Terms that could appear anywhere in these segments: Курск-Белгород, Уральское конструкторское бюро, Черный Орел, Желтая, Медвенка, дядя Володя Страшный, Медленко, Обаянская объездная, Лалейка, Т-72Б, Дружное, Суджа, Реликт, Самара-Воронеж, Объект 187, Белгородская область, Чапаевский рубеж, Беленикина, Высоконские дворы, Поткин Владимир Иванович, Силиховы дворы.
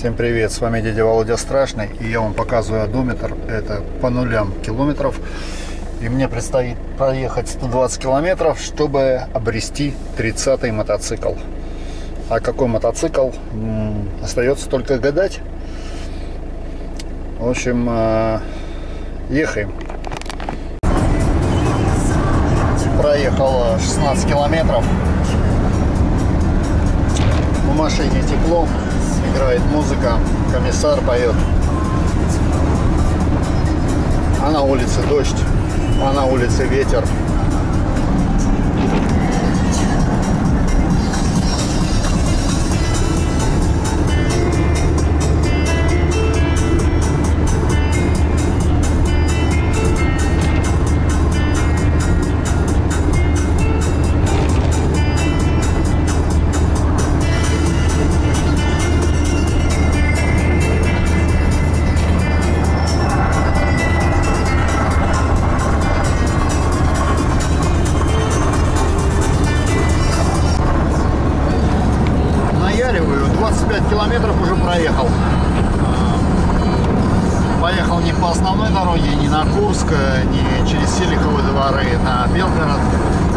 Всем привет, с вами дядя Володя Страшный, и я вам показываю одометр, это по нулям километров, и мне предстоит проехать 120 километров, чтобы обрести 30-й мотоцикл. А какой мотоцикл, остается только гадать. В общем, ехаем. Проехал 16 километров, в машине тепло. Играет музыка, комиссар поет, а на улице дождь, а на улице ветер. Поехал не по основной дороге, не на Курск, не через Силиховы дворы на Белгород,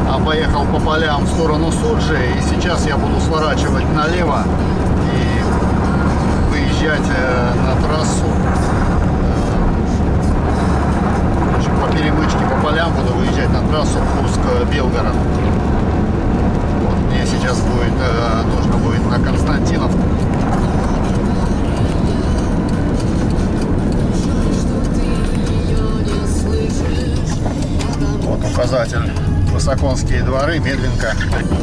а поехал по полям в сторону Суджи. И сейчас я буду сворачивать налево и выезжать на трассу. По перемычке, по полям буду выезжать на трассу Курск-Белгород. Вот, мне сейчас будет, нужно будет на Константиновку. Указатель Высоконские дворы, Медленко,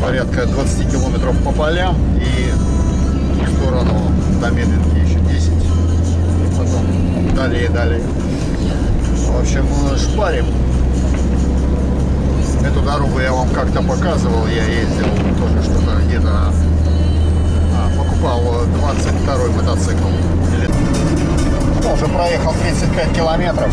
порядка 20 километров по полям, и в сторону до Медленки еще 10, и потом далее. В общем, шпарим. Эту дорогу я вам как-то показывал, я ездил тоже что-то где-то, покупал 22-й мотоцикл. Уже проехал 35 километров.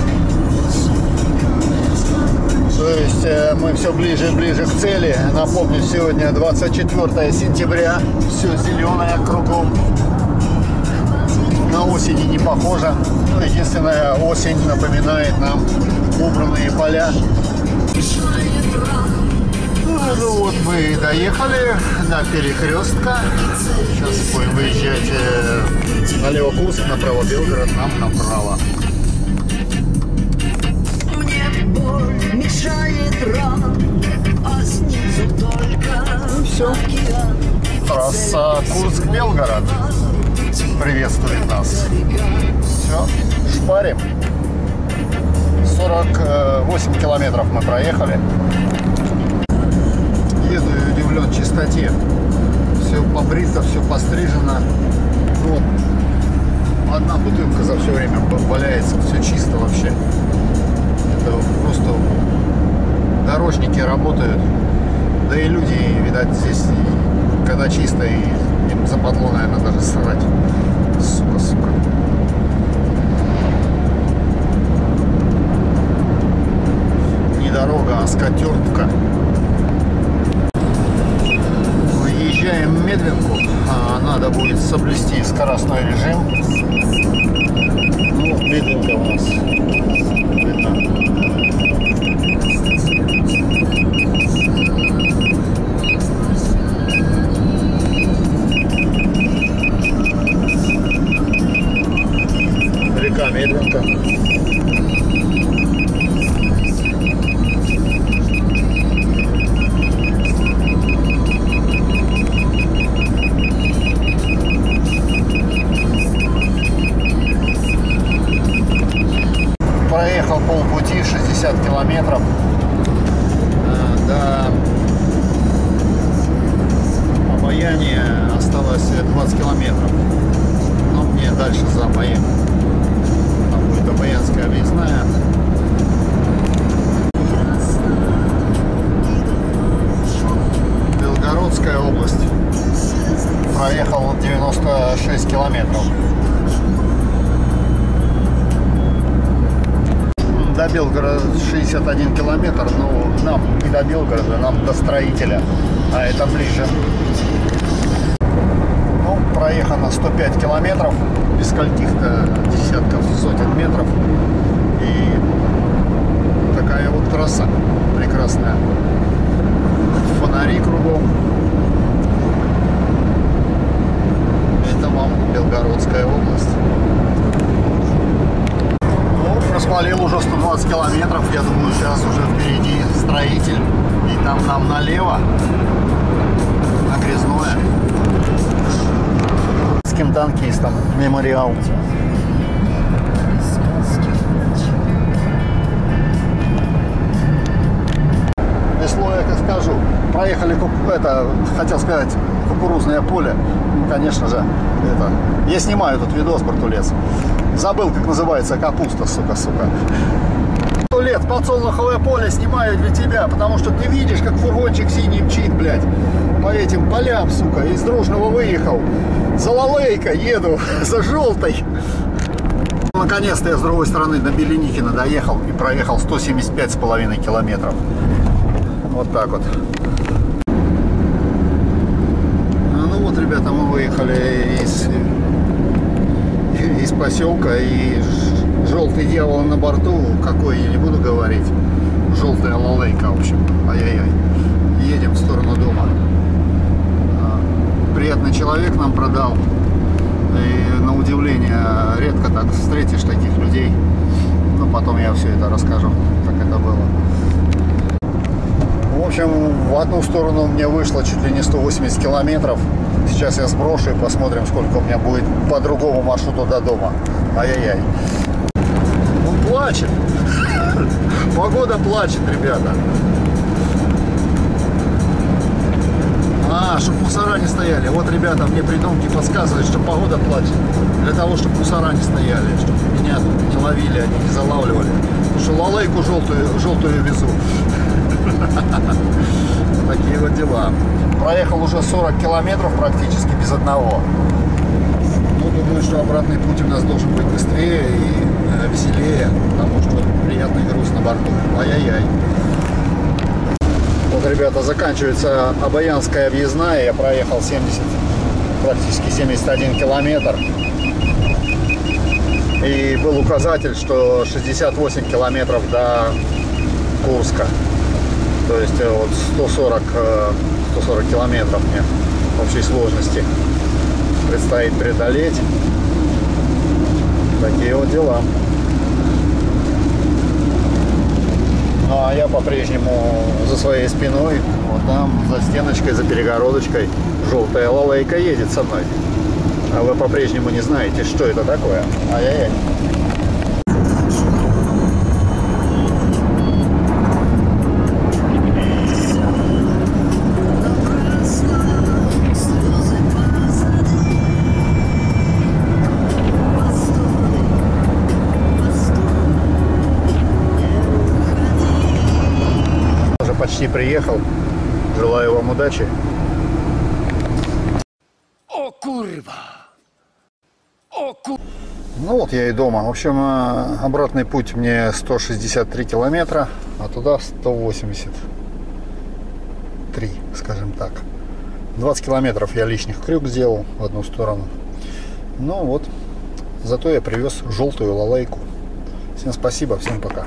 То есть мы все ближе и ближе к цели. Напомню, сегодня 24 сентября. Все зеленое кругом. На осени не похоже. Ну, единственное, осень напоминает нам убранные поля. Ну вот мы и доехали до перекрестка. Сейчас будем выезжать налево Курск, направо Белгород, нам направо. Ну все, трасса Курск-Белгород приветствует нас. Все, шпарим. 48 километров мы проехали. Еду и удивлен чистоте. Все побрито, все пострижено. Вот. Одна бутылка за все время валяется, все чисто вообще. Просто дорожники работают, да и люди, видать, здесь, когда чисто, и им западло, наверное, даже срать. Сука. Не дорога, а скатертка. Выезжаем в Медвенку, надо будет соблюсти скоростной режим. Ну, Медвенка у нас видно. Медленко. Проехал полпути, 60 километров до Обаяния, осталось 20 километров, но мне дальше за Обаян. Обаянская объездная. Белгородская область. Проехал 96 километров. До Белгорода 61 километр, но нам не до Белгорода, нам до строителя, а это ближе. проехано 105 километров, без каких-то десятков, сотен метров. И такая вот трасса прекрасная. Фонари кругом. Это вам Белгородская область. Ну, просвалил уже 120 километров. Я думаю, сейчас уже впереди Строитель. И там нам налево. Окрестное. С кем танкистом. Мемориал. Я как скажу, проехали, хотел сказать, кукурузное поле, ну, конечно же, это, я снимаю этот видос про тулец, забыл, как называется, капуста, сука, тулец, подсолнуховое поле снимаю для тебя, потому что ты видишь, как фургончик синий мчит, блядь, по этим полям, сука, из Дружного выехал, за Лалейкой еду, за Желтой. Наконец-то я с другой стороны до Беленикина доехал и проехал 175,5 километров. Вот так вот. Ну вот, ребята, мы выехали из поселка, и желтый дьявол на борту, какой я не буду говорить, желтая Лалейка, в общем, ай-яй-яй, едем в сторону дома. Приятный человек нам продал, и на удивление редко так встретишь таких людей, но потом я все это расскажу, как это было. В общем, в одну сторону у меня вышло чуть ли не 180 километров. Сейчас я сброшу и посмотрим, сколько у меня будет по другому маршруту до дома. Ай-яй-яй. Он плачет. Погода плачет, ребята. А, чтобы мусора не стояли. Вот, ребята, мне придумки подсказывают, что погода плачет. Для того, чтобы мусора не стояли, чтобы меня не ловили, они не залавливали. Потому что Лалейку желтую везу. Такие вот дела. Проехал уже 40 километров практически без одного. Ну, думаю, что обратный путь у нас должен быть быстрее и веселее, потому что приятный груз на борту. Ай-яй-яй. Вот, ребята, заканчивается Обаянская объездная. Я проехал 71 километр. И был указатель, что 68 километров до Курска. То есть вот 140 километров мне в общей сложности предстоит преодолеть. Такие вот дела. Ну, а я по-прежнему за своей спиной, вот там за стеночкой, за перегородочкой, желтая Лалейка едет со мной. А вы по-прежнему не знаете, что это такое. Ай-яй-яй. Почти приехал. Желаю вам удачи. О, курва! О, курва! Ну вот я и дома. В общем, обратный путь мне 163 километра, а туда 183, скажем так. 20 километров я лишних крюк сделал в одну сторону. Ну вот, зато я привез желтую Лалейку. Всем спасибо, всем пока.